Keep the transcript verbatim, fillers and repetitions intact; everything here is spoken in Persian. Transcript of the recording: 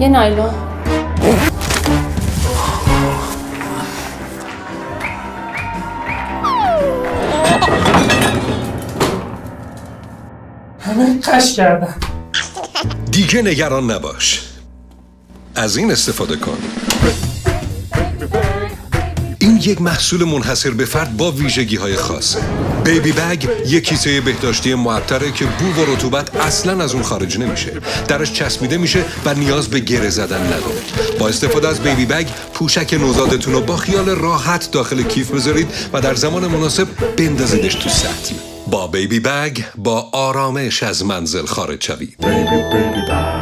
یه نایلون. همه قش کردن. دیگه نگران نباش، از این استفاده کن. این یک محصول منحصر به فرد با ویژگی‌های خاصه. بیبی بگ یک کیسه بهداشتی معطره که بو و رطوبت اصلا از اون خارج نمیشه. درش چسبیده میشه و نیاز به گره زدن نداره. با استفاده از بیبی بگ پوشک نوزادتون رو با خیال راحت داخل کیف بذارید و در زمان مناسب بندازیدش تو سطل. با بیبی بگ با آرامش از منزل خارج شوید.